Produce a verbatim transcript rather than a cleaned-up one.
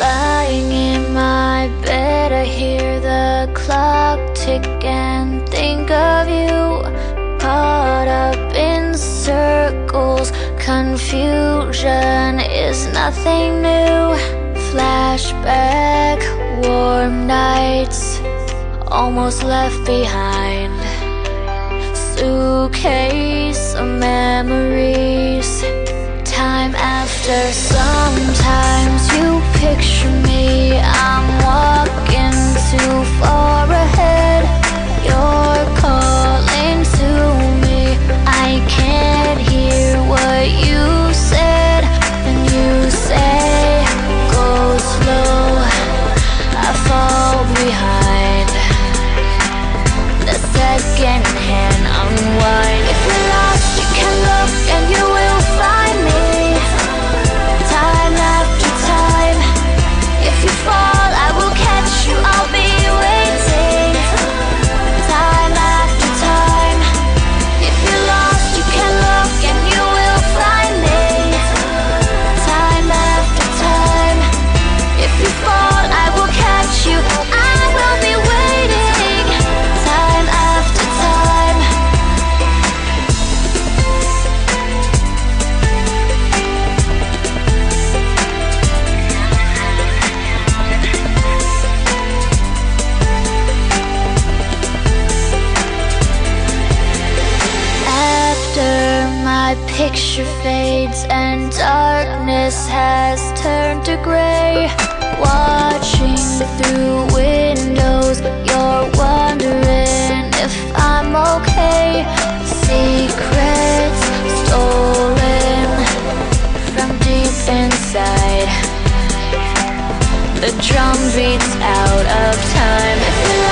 Lying in my bed, I hear the clock tick and think of you. Caught up in circles, confusion is nothing new. Flashback, warm nights, almost left behind. Suitcase of memories. Time after, sometimes you picture me. I'm walking too far ahead. You're calling to me. I can't hear what you said. And you say, go slow. I fall behind. The second hand unwind. If you're lost, you can look and you will find me. Time after time. If you fall, I will catch you. I'll be waiting. Time after time. If you're lost, you can look and you will find me. Time after time. If you fall, I will catch you. I will be waiting. Time after time. After my picture fades and darkness has turned to gray, watching through windows, you're wondering if I'm okay. Secrets stolen from deep inside. The drum beats out of time.